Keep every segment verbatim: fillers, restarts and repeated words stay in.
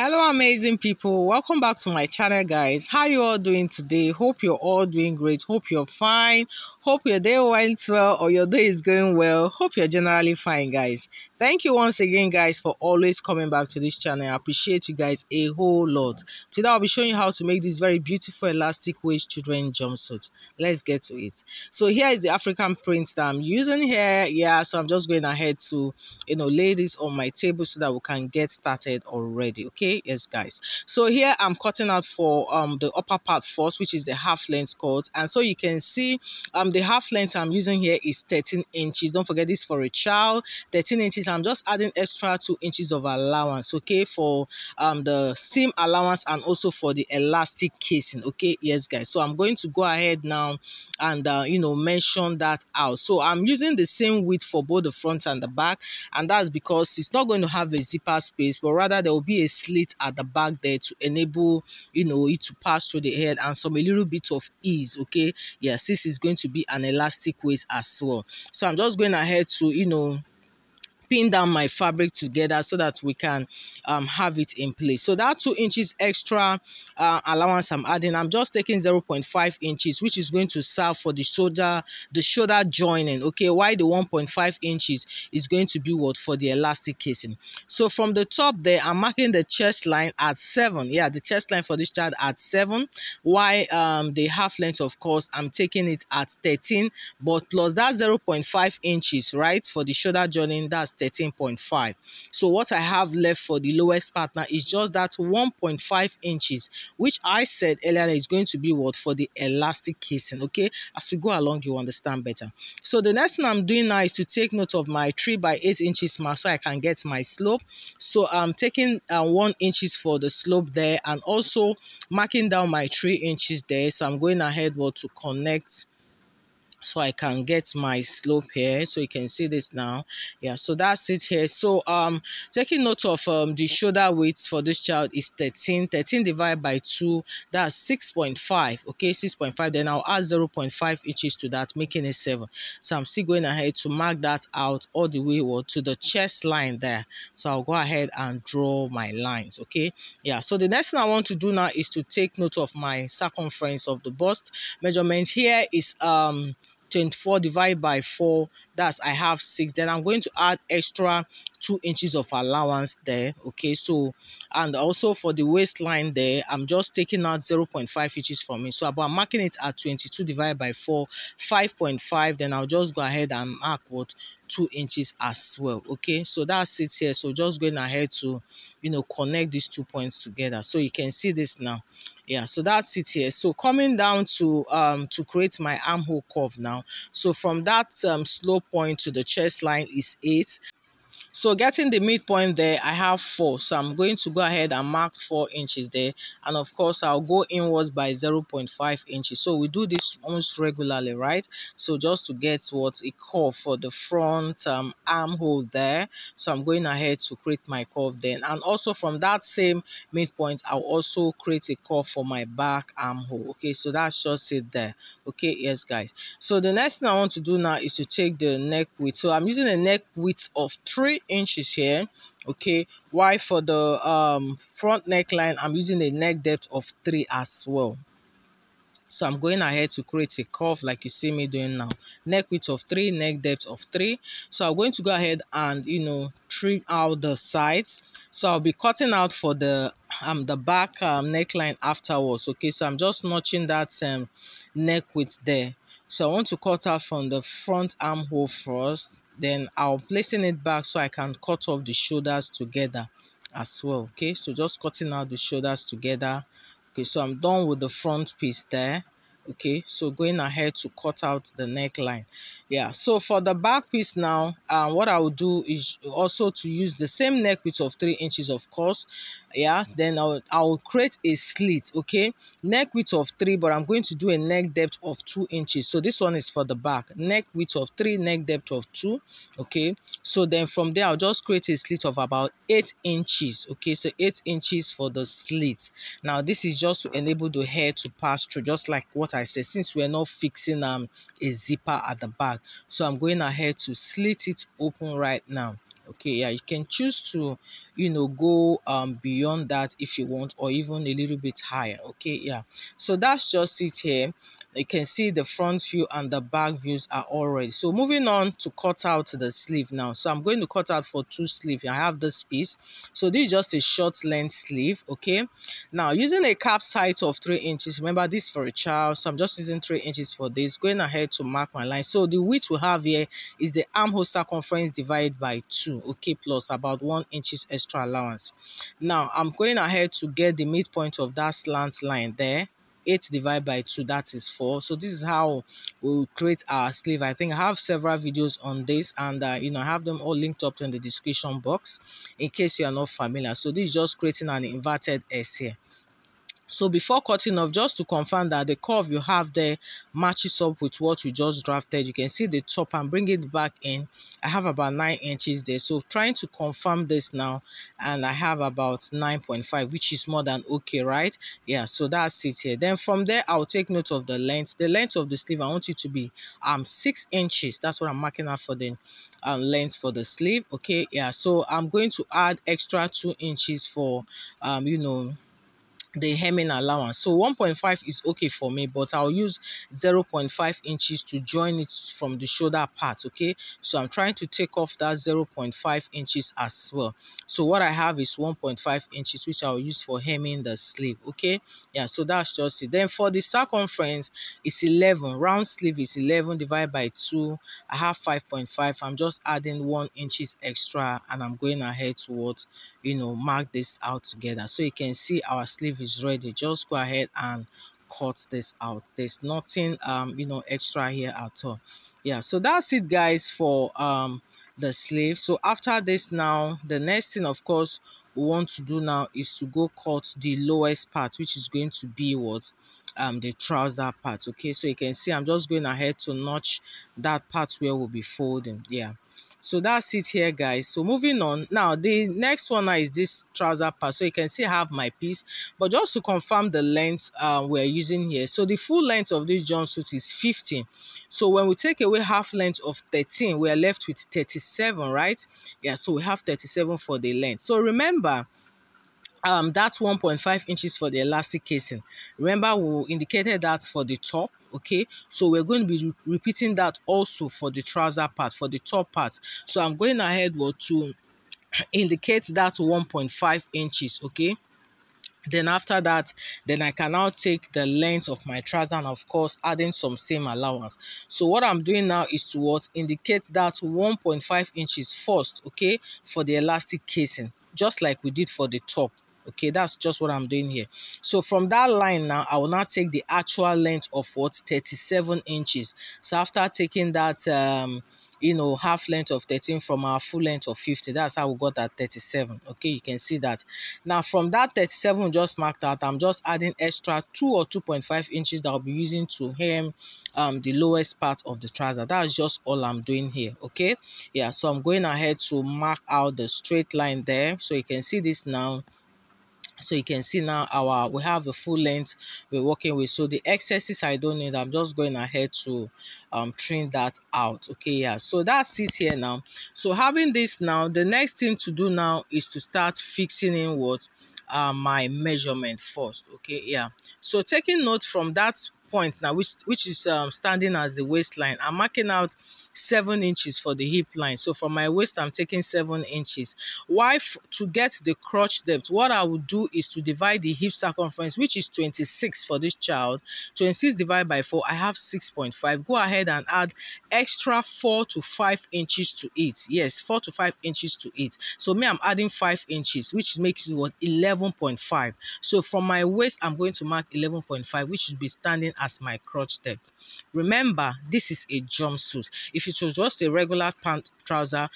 Hello amazing people, welcome back to my channel guys. How you all doing today? Hope you're all doing great. Hope you're fine. Hope your day went well or your day is going well. Hope you're generally fine guys. Thank you once again guys for always coming back to this channel. I appreciate you guys a whole lot. Today I'll be showing you how to make this very beautiful elastic waist children jumpsuit. Let's get to it. So here is the African print that I'm using here. Yeah, so I'm just going ahead to, you know, lay this on my table so that we can get started already. Okay. Okay, yes guys, so here I'm cutting out for um the upper part first, which is the half length cut. And so you can see um the half length I'm using here is thirteen inches. Don't forget this for a child, thirteen inches. I'm just adding extra two inches of allowance, okay, for um the seam allowance and also for the elastic casing. Okay, yes guys, so I'm going to go ahead now and uh, you know, mention that out. So I'm using the same width for both the front and the back, and that's because it's not going to have a zipper space, but rather there will be a slit at the back there to enable, you know, it to pass through the head and some a little bit of ease. Okay, yes, this is going to be an elastic waist as well. So I'm just going ahead to, you know, pin down my fabric together so that we can um, have it in place. So that two inches extra uh, allowance I'm adding, I'm just taking zero point five inches, which is going to serve for the shoulder, the shoulder joining. Okay, why the one point five inches is going to be what, for the elastic casing. So from the top there, I'm marking the chest line at seven. Yeah, the chest line for this child at seven. Why um, the half length, of course, I'm taking it at thirteen, but plus that zero point five inches, right, for the shoulder joining, that's thirteen point five. So what I have left for the lowest partner is just that one point five inches, which I said earlier is going to be what, for the elastic casing. Okay, as we go along you understand better. So the next thing I'm doing now is to take note of my three by eight inches mark so I can get my slope. So I'm taking uh, one inches for the slope there and also marking down my three inches there. So I'm going ahead what, to connect so I can get my slope here. So you can see this now. Yeah, so that's it here. So um taking note of um the shoulder width for this child is thirteen thirteen divided by two, that's six point five. okay, six point five, then I'll add zero point five inches to that, making it seven. So I'm still going ahead to mark that out all the way or to the chest line there. So I'll go ahead and draw my lines. Okay, yeah, so the next thing I want to do now is to take note of my circumference of the bust. Measurement here is um twenty-four divided by four, that's I have six. Then I'm going to add extra two inches of allowance there. Okay, so and also for the waistline there, I'm just taking out zero point five inches from it. So I'm marking it at twenty-two divided by four, five point five. Then I'll just go ahead and mark what, two inches as well. Okay, so that's it here. So just going ahead to, you know, connect these two points together. So you can see this now. Yeah, so that's it here. So coming down to um to create my armhole curve now. So from that um slow point to the chest line is eight. So getting the midpoint there, I have four. So I'm going to go ahead and mark four inches there. And of course, I'll go inwards by zero point five inches. So we do this almost regularly, right? So just to get what, a curve for the front um, armhole there. So I'm going ahead to create my curve then. And also from that same midpoint, I'll also create a curve for my back armhole. Okay, so that's just it there. Okay, yes, guys. So the next thing I want to do now is to take the neck width. So I'm using a neck width of three inches here. Okay, why for the um front neckline I'm using a neck depth of three as well. So I'm going ahead to create a curve like you see me doing now. Neck width of three, neck depth of three. So I'm going to go ahead and, you know, trim out the sides. So I'll be cutting out for the um the back um, neckline afterwards. Okay, so I'm just notching that um neck width there. So I want to cut out from the front armhole first. Then I'll placing it back so I can cut off the shoulders together as well. Okay, so just cutting out the shoulders together. Okay, so I'm done with the front piece there. Okay, so going ahead to cut out the neckline. Yeah, so for the back piece now, um, what I will do is also to use the same neck width of three inches, of course. Yeah, then I'll, I'll create a slit. Okay, neck width of three, but I'm going to do a neck depth of two inches. So this one is for the back, neck width of three, neck depth of two. Okay, so then from there, I'll just create a slit of about eight inches. Okay, so eight inches for the slit. Now, this is just to enable the hair to pass through, just like what I said, since we're not fixing um a zipper at the back. So I'm going ahead to slit it open right now. Okay, yeah, you can choose to, you know, go um beyond that if you want, or even a little bit higher. Okay, yeah, so that's just it here. You can see the front view and the back views are already. So moving on to cut out the sleeve now. So I'm going to cut out for two sleeves. I have this piece. So this is just a short length sleeve. Okay. Now using a cap size of three inches. Remember this for a child. So I'm just using three inches for this. Going ahead to mark my line. So the width we have here is the armhole circumference divided by two. Okay. Plus about one inch's extra allowance. Now I'm going ahead to get the midpoint of that slant line there. eight divided by two, that is four. So this is how we'll create our sleeve. I think I have several videos on this, and uh, you know, I have them all linked up in the description box in case you are not familiar. So this is just creating an inverted S here. So before cutting off, just to confirm that the curve you have there matches up with what you just drafted. You can see the top and bring it back in. I have about nine inches there. So trying to confirm this now, and I have about nine point five, which is more than okay, right? Yeah, so that's it here. Then from there, I'll take note of the length. The length of the sleeve, I want it to be um six inches. That's what I'm marking out for the uh, length for the sleeve. Okay, yeah. So I'm going to add extra two inches for, um, you know, the hemming allowance. So one point five is okay for me, but I'll use zero point five inches to join it from the shoulder part. Okay, so I'm trying to take off that zero point five inches as well. So what I have is one point five inches, which I'll use for hemming the sleeve. Okay, yeah, so that's just it. Then for the circumference, it's eleven. Round sleeve is eleven divided by two. I have five point five. I'm just adding one inches extra, and I'm going ahead towards, you know, mark this out together. So you can see our sleeve is ready. Just go ahead and cut this out. There's nothing um you know extra here at all. Yeah, so that's it, guys, for um the sleeve. So after this now, the next thing, of course, we want to do now is to go cut the lowest part, which is going to be what um the trouser part. Okay, so you can see I'm just going ahead to notch that part where we'll be folding. Yeah, so that's it here, guys. So moving on now, the next one is this trouser part. So you can see I have my piece, but just to confirm the length uh, we're using here. So the full length of this jumpsuit is fifteen. So when we take away half length of thirteen, we are left with thirty-seven, right? Yeah, so we have thirty-seven for the length. So remember, um that's one point five inches for the elastic casing. Remember, we indicated that for the top. Okay, so we're going to be re repeating that also for the trouser part, for the top part. So I'm going ahead to indicate that one point five inches. Okay, then after that, then I can now take the length of my trouser, and of course adding some same allowance. So what I'm doing now is to what indicate that one point five inches first. Okay, for the elastic casing, just like we did for the top. Okay, that's just what I'm doing here. So from that line now, I will now take the actual length of what, thirty-seven inches. So after taking that, um, you know, half length of thirteen from our full length of fifty, that's how we got that thirty-seven. Okay, you can see that. Now from that thirty-seven just marked out, I'm just adding extra two or two point five inches that I'll be using to hem um the lowest part of the trouser. That's just all I'm doing here. Okay, yeah, so I'm going ahead to mark out the straight line there. So you can see this now. So you can see now our we have the full length we're working with. So the excesses I don't need, I'm just going ahead to um trim that out. Okay, yeah, so that's it here now. So having this now, the next thing to do now is to start fixing in what uh my measurement first. Okay, yeah, so taking note from that point now, which which is um standing as the waistline, I'm marking out seven inches for the hip line. So from my waist, I'm taking seven inches. Why? To get the crotch depth, what I would do is to divide the hip circumference, which is twenty-six for this child. twenty-six divided by four, I have six point five. Go ahead and add extra four to five inches to it. Yes, four to five inches to it. So me, I'm adding five inches, which makes it what, eleven point five. So from my waist, I'm going to mark eleven point five, which should be standing as my crotch depth. Remember, this is a jumpsuit. If it was just a regular pant trouser,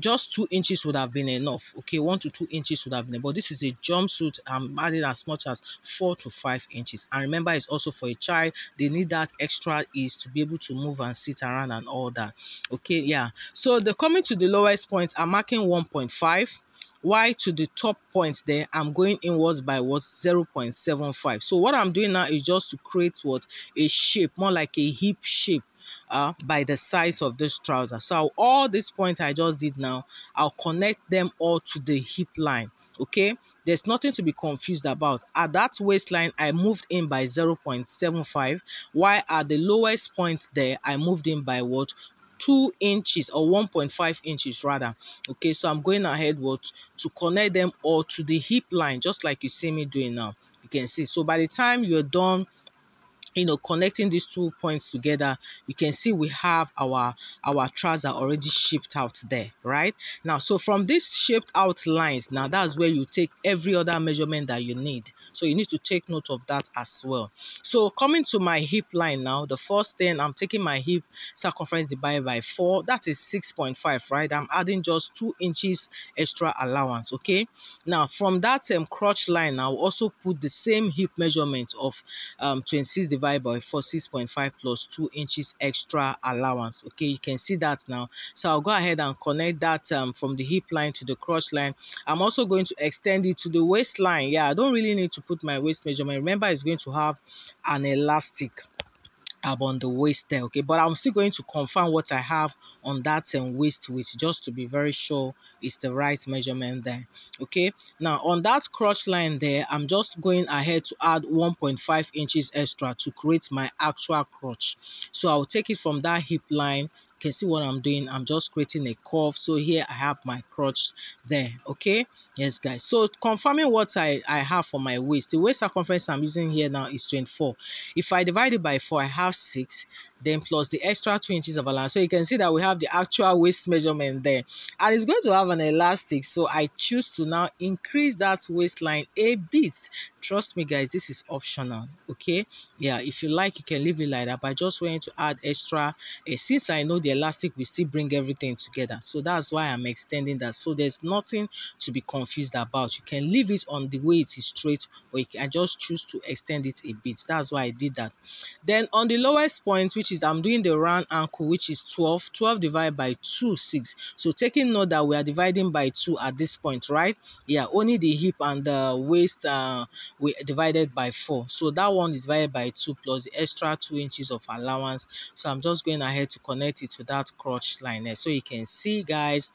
just two inches would have been enough. Okay, one to two inches would have been enough. But this is a jumpsuit. I'm adding as much as four to five inches. And remember, it's also for a child. They need that extra ease to be able to move and sit around and all that. Okay, yeah. So the coming to the lowest point, I'm marking one point five. y to the top point there, I'm going inwards by what, zero point seven five. So what I'm doing now is just to create what, a shape, more like a hip shape, uh, by the size of this trouser. So all these points I just did now, I'll connect them all to the hip line. Okay, there's nothing to be confused about. At that waistline, I moved in by zero point seven five, while at the lowest point there, I moved in by what, two inches, or one point five inches rather. Okay, so I'm going ahead what, to connect them all to the hip line, just like you see me doing now. You can see, so by the time you're done, you know, connecting these two points together, you can see we have our our trouser already shaped out there right now. So from these shaped out lines, now that's where you take every other measurement that you need. So you need to take note of that as well. So coming to my hip line now, the first thing, I'm taking my hip circumference divided by four, that is six point five, right? I'm adding just two inches extra allowance. Okay, now from that um, crotch line, I'll also put the same hip measurement of um, twenty-six divided by four, six point five plus two inches extra allowance. Okay, you can see that now. So I'll go ahead and connect that um, from the hip line to the crotch line. I'm also going to extend it to the waistline. Yeah, I don't really need to put my waist measurement. Remember, it's going to have an elastic on the waist there. Okay, but I'm still going to confirm what I have on that and um, waist width, just to be very sure it's the right measurement there. Okay, now on that crotch line there, I'm just going ahead to add one point five inches extra to create my actual crotch. So I'll take it from that hip line. You can see what I'm doing. I'm just creating a curve. So here I have my crotch there. Okay, yes guys, so confirming what I, I have for my waist, the waist circumference I'm using here now is twenty-four. If I divide it by four, I have six, then plus the extra two inches of allowance. So you can see that we have the actual waist measurement there, and it's going to have an elastic. So I choose to now increase that waistline a bit. Trust me guys, this is optional. Okay, yeah, if you like, you can leave it like that, but I just wanted to add extra uh, since I know the elastic will still bring everything together. So that's why I'm extending that. So there's nothing to be confused about. You can leave it on the way it is straight, or you can just choose to extend it a bit. That's why I did that. Then on the lowest point, which is I'm doing the round ankle, which is twelve twelve divided by two six. So taking note that we are dividing by two at this point, right? Yeah, only the hip and the waist uh we divided by four. So that one is divided by two plus the extra two inches of allowance. So I'm just going ahead to connect it to that crotch line there. So you can see guys,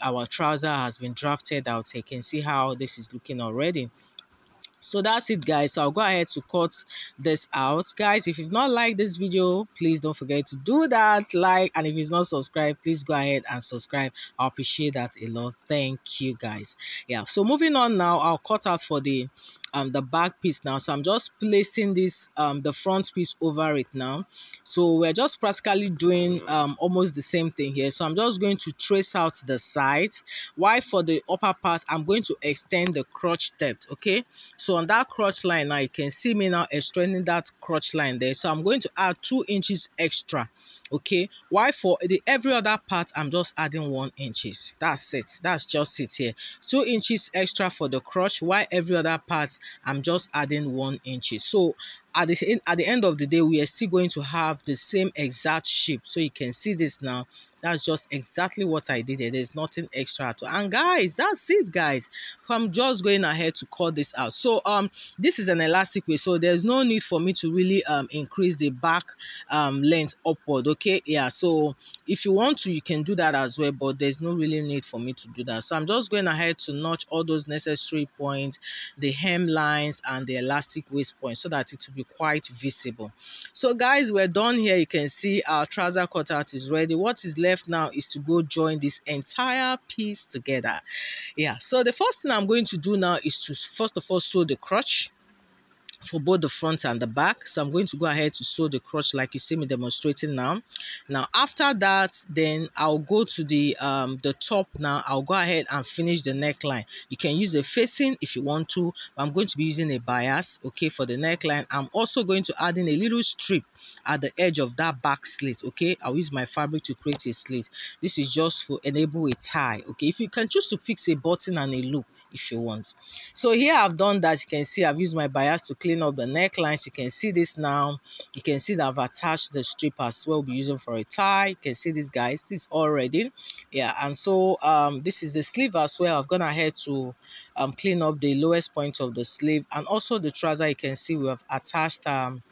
our trouser has been drafted out. You can see how this is looking already. So that's it guys. So I'll go ahead to cut this out. Guys, if you've not liked this video, please don't forget to do that, like, and if you've not subscribed, please go ahead and subscribe. I appreciate that a lot. Thank you guys. Yeah, so moving on now, I'll cut out for the um the back piece now. So I'm just placing this um the front piece over it now. So we're just practically doing um almost the same thing here. So I'm just going to trace out the sides, while for the upper part I'm going to extend the crotch depth. Okay, so on that crotch line now, you can see me now extending that crotch line there. So I'm going to add two inches extra. Okay, why for the every other part I'm just adding one inches. That's it. That's just it here. Two inches extra for the crotch, while every other part I'm just adding one inches. So at the at the end of the day, we are still going to have the same exact shape. So you can see this now. That's just exactly what I did. There's nothing extra to. And guys, that's it guys. I'm just going ahead to cut this out. So um this is an elastic waist, so there's no need for me to really um increase the back um length upward. Okay, yeah, so if you want to, you can do that as well, but there's no really need for me to do that. So I'm just going ahead to notch all those necessary points, the hem lines and the elastic waist points, so that it will be quite visible. So guys, we're done here. You can see our trouser cutout is ready. What is left now is to go join this entire piece together. Yeah, so the first thing I'm going to do now is to first of all sew the crotch for both the front and the back. So I'm going to go ahead to sew the crotch like you see me demonstrating now. Now after that, then I'll go to the um the top now. I'll go ahead and finish the neckline. You can use a facing if you want to, but I'm going to be using a bias. Okay, for the neckline, I'm also going to add in a little strip at the edge of that back slit. Okay, I'll use my fabric to create a slit. This is just for enable a tie. Okay, if you can choose to fix a button and a loop if you want. So here I've done that. You can see I've used my bias to clear leading up the necklines. You can see this now. You can see that I've attached the strip as well. We'll be using for a tie. You can see this, guys. This already, yeah. And so um, this is the sleeve as well. I've gone ahead to um clean up the lowest point of the sleeve, and also the trouser. You can see we have attached um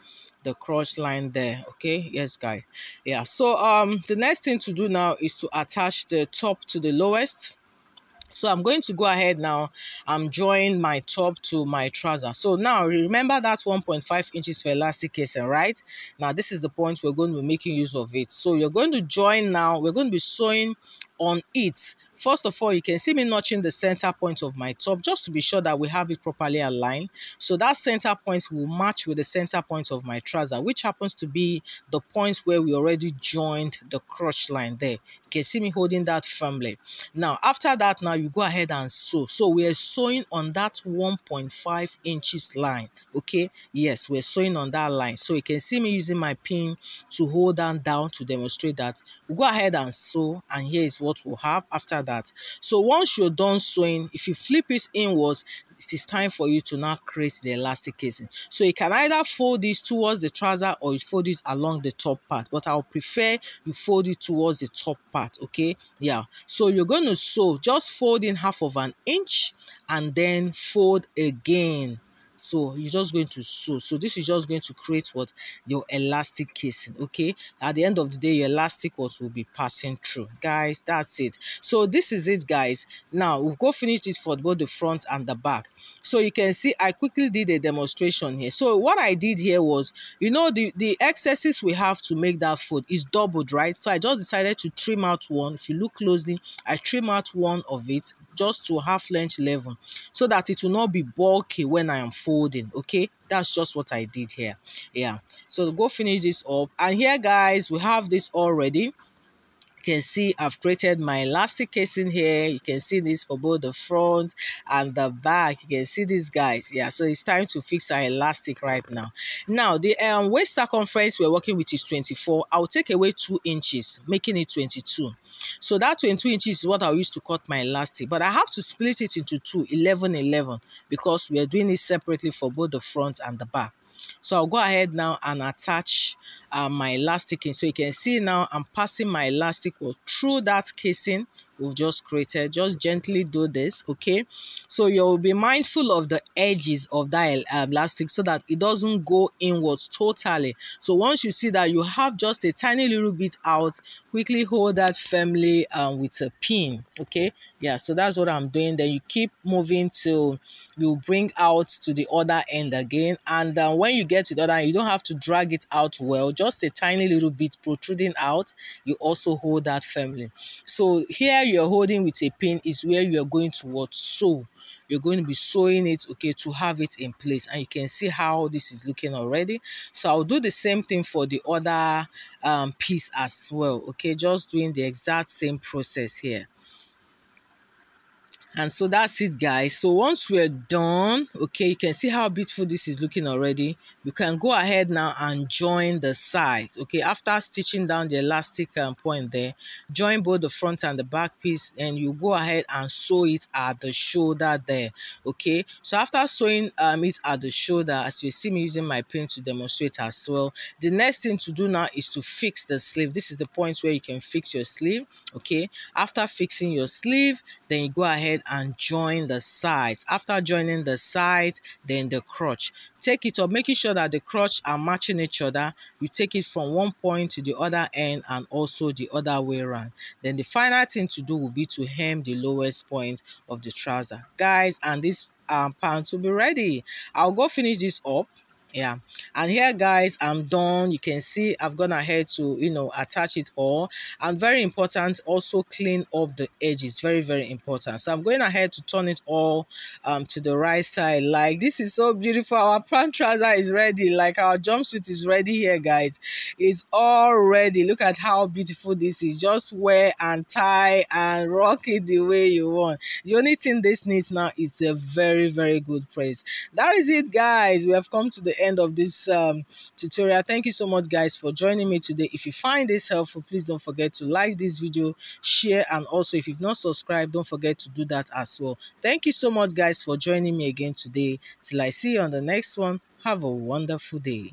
the crotch line there. Okay, yes, guys. Yeah. So um, the next thing to do now is to attach the top to the lowest. So I'm going to go ahead now. I'm joining my top to my trouser. So now remember that one point five inches for elastic casing, right? Now this is the point we're going to be making use of it. So you're going to join now. We're going to be sewing on it. First of all, you can see me notching the center point of my top just to be sure that we have it properly aligned. So that center point will match with the center point of my trouser, which happens to be the point where we already joined the crotch line there. You can see me holding that firmly. Now, after that, now you go ahead and sew. So we are sewing on that one point five inches line. Okay, yes, we're sewing on that line. So you can see me using my pin to hold down down to demonstrate that. We go ahead and sew, and here is what we'll have after that. So once you're done sewing, if you flip it inwards, it is time for you to now create the elastic casing. So you can either fold this towards the trouser or you fold it along the top part, but I'll prefer you fold it towards the top part. Okay, yeah. So you're going to sew, just fold in half of an inch and then fold again. So you're just going to sew. So this is just going to create what? Your elastic casing. Okay, at the end of the day, your elastic what will be passing through, guys. That's it. So this is it, guys. Now we've got finished it for both the front and the back. So you can see I quickly did a demonstration here. So what I did here was, you know, the the excesses we have to make that fold is doubled, right? So I just decided to trim out one. If you look closely, I trim out one of it just to half length level so that it will not be bulky when I am folding. Folding, okay, that's just what I did here. Yeah, so go finish this up, and here, guys, we have this already. You can see I've created my elastic casing here. You can see this for both the front and the back. You can see these, guys. Yeah, so it's time to fix our elastic right now. Now the um, waist circumference we're working with is twenty-four. I'll take away two inches, making it twenty-two. So that twenty-two inches is what I'll use to cut my elastic, but I have to split it into two, eleven eleven, because we are doing it separately for both the front and the back. So I'll go ahead now and attach uh, my elastic in. So you can see now I'm passing my elastic through that casing we've just created. Just gently do this, okay? So you'll be mindful of the edges of that elastic so that it doesn't go inwards totally. So once you see that you have just a tiny little bit out, quickly hold that firmly um, with a pin, okay? Yeah, so that's what I'm doing. Then you keep moving till you bring out to the other end again, and uh, when you get to the other end, you don't have to drag it out well, just a tiny little bit protruding out. You also hold that firmly. So here you're holding with a pin is where you're going towards sew. You're going to be sewing it, okay, to have it in place. And you can see how this is looking already. So I'll do the same thing for the other um, piece as well, okay? Just doing the exact same process here. And so that's it, guys. So once we're done, okay, you can see how beautiful this is looking already. You can go ahead now and join the sides, okay? After stitching down the elastic um, point there, join both the front and the back piece, and you go ahead and sew it at the shoulder there, okay? So after sewing um, it at the shoulder, as you see me using my pin to demonstrate as well, the next thing to do now is to fix the sleeve. This is the point where you can fix your sleeve, okay? After fixing your sleeve, then you go ahead and join the sides. After joining the sides, then the crotch. Take it up, making sure that the crotch are matching each other. You take it from one point to the other end and also the other way around. Then the final thing to do will be to hem the lowest point of the trouser, guys, and this um, pants will be ready. I'll go finish this up. Yeah, and here, guys, I'm done. You can see I've gone ahead to, you know, attach it all. And very important, also clean up the edges. Very, very important. So I'm going ahead to turn it all um, to the right side. Like, this is so beautiful. Our pant trouser is ready. Like, our jumpsuit is ready here, guys. It's all ready. Look at how beautiful this is. Just wear and tie and rock it the way you want. The only thing this needs now is a very, very good press. That is it, guys. We have come to the end of this um, tutorial. Thank you so much, guys, for joining me today. If you find this helpful, please don't forget to like this video, share, and also if you've not subscribed, don't forget to do that as well. Thank you so much, guys, for joining me again today. Till I see you on the next one, Have a wonderful day.